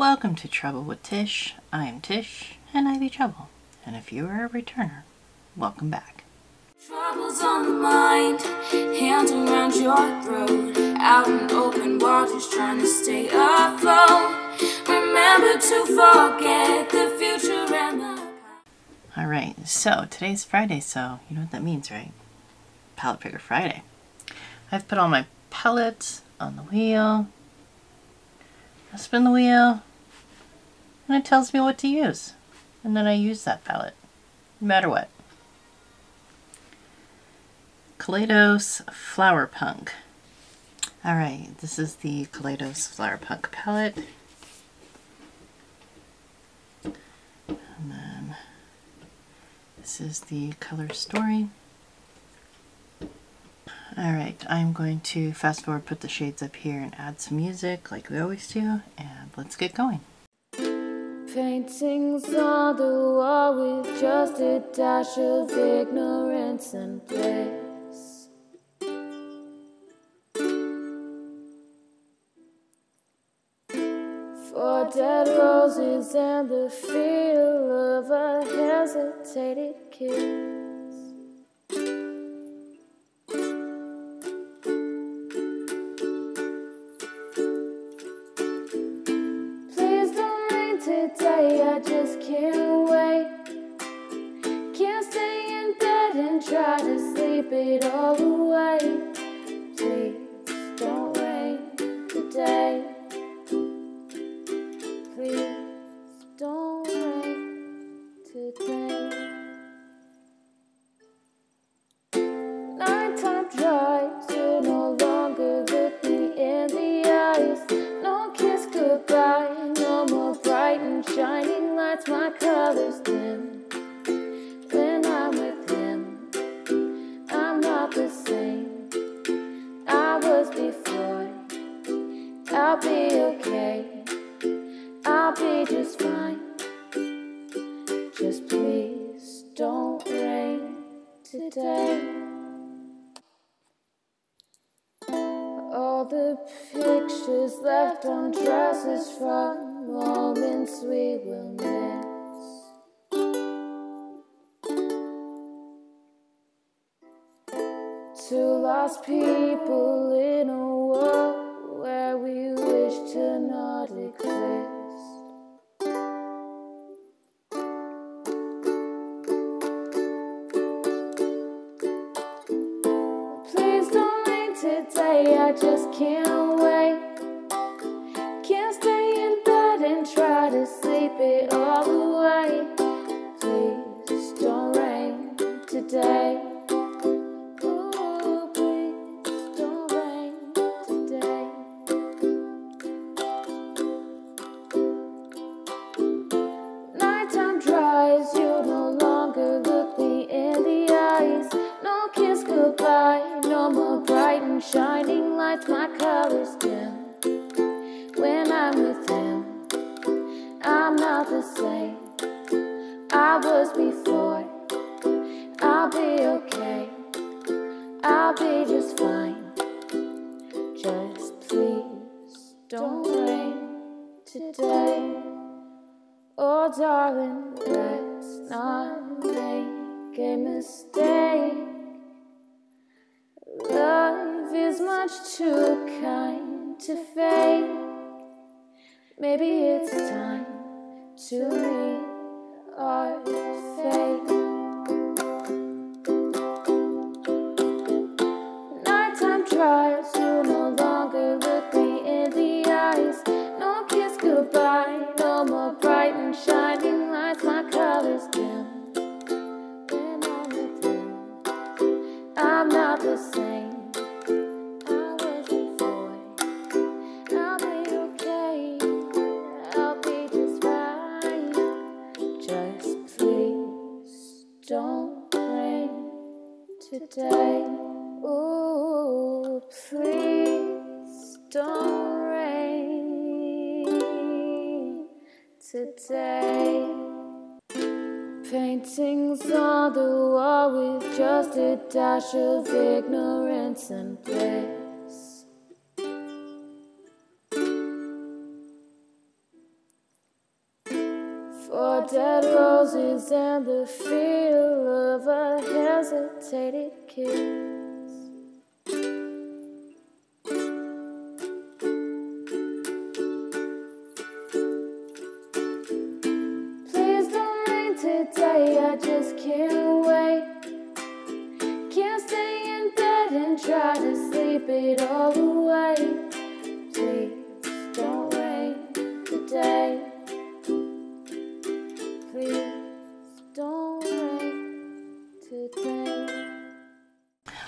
Welcome to Trouble with Tish. I am Tish and Ivy Trouble, and if you are a returner, welcome back. Trouble's on the mind, hands around your throat, out in open water, just trying to stay afloat. Remember to forget the future and the... Alright, so today's Friday, so you know what that means, right? Palette Picker Friday. I've put all my pellets on the wheel. I spin the wheel and it tells me what to use, and then I use that palette no matter what. Kaleidos Flower Punk. Alright, this is the Kaleidos Flower Punk palette, and then this is the color story. Alright, I'm going to fast forward, put the shades up here, and add some music like we always do, and let's get going. Paintings on the wall with just a dash of ignorance and bliss. Four dead roses and the feel of a hesitated kiss. Today I just can't wait. Can't stay in bed and try to sleep it all away. Please don't wait today. Please don't wait today. Nighttime drives will no longer look me in the eyes. No kiss goodbye. Shining lights, my colors dim. When I'm with him, I'm not the same I was before. I'll be okay, I'll be just fine. Just please don't rain today. All the pictures left on dresses from moments we will miss. Two lost people in a world where we wish to not exist. Please don't rain today, I just can't wait. Try to sleep it all away. Please don't rain today. Ooh, please don't rain today. Nighttime dries, you no longer look me in the eyes. No kiss goodbye, no more bright and shining lights. My colors dim when I'm with him. I'm not the same I was before. I'll be okay, I'll be just fine. Just please don't rain today. Oh darling, let's not make a mistake. Love is much too kind to fake. Maybe it's time to meet our fate. Nighttime drives, you no longer look me in the eyes. No kiss goodbye, no more bright and shining lights. My colors dim when I'm with you. I'm not the same. Today, oh please don't rain today. Paintings on the wall with just a dash of ignorance and bliss. for dead roses and the feel of a hesitated kiss. Please don't rain today, I just can't wait. Can't stay in bed and try to sleep it all away. Please don't wait today.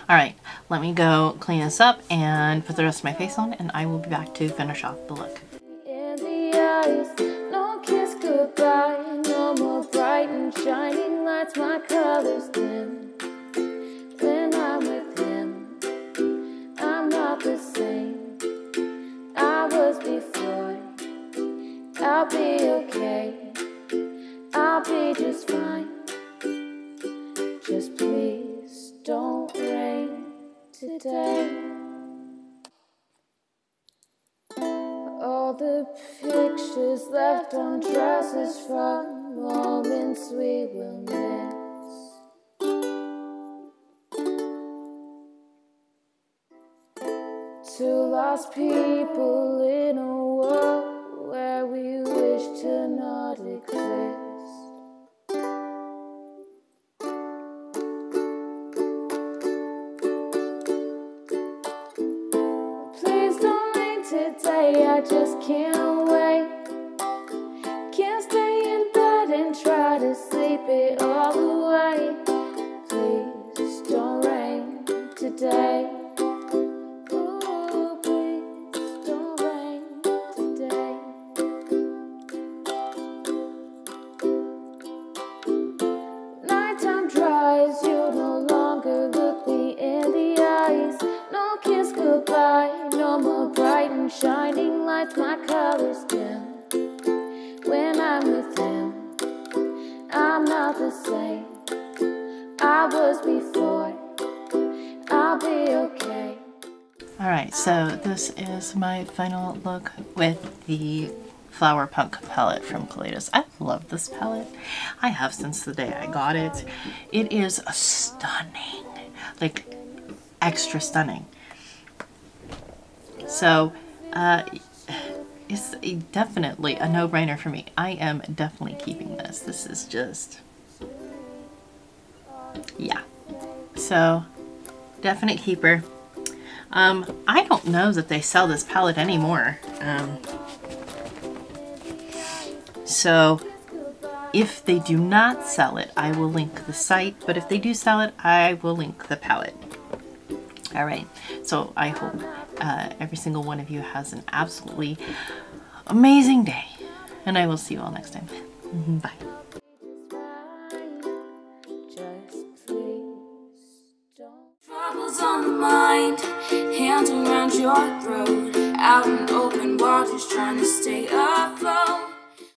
Alright, let me go clean this up and put the rest of my face on, and I will be back to finish off the look. In the eyes, no kiss goodbye, no more bright and shining lights, my colors dim. When I'm with him, I'm not the same I was before. I'll be okay, I'll be just fine. Just please don't rain today. All the pictures left on dresses from moments we will miss. Two lost people in a world where we wish to not exist. I just can't wait. Can't stay in bed and try to sleep it all away. Please don't rain today. Ooh, please don't rain today. Nighttime dries, you no longer look me in the eyes. No kiss goodbye. No more bright and shining lights, my colors dim. When I'm with him, I'm not the same I was before. I'll be okay. Alright, so this is my final look with the Flower Punk palette from Kaleidos. I love this palette. I have since the day I got it. It is stunning, like extra stunning. So it's definitely a no-brainer for me. I am definitely keeping this. This is just, yeah. So definite keeper. I don't know that they sell this palette anymore. So if they do not sell it, I will link the site. But if they do sell it, I will link the palette. All right. So I hope every single one of you has an absolutely amazing day, and I will see you all next time. Bye. Troubles on the mind, hands around your throat, out in open waters, trying to stay afloat.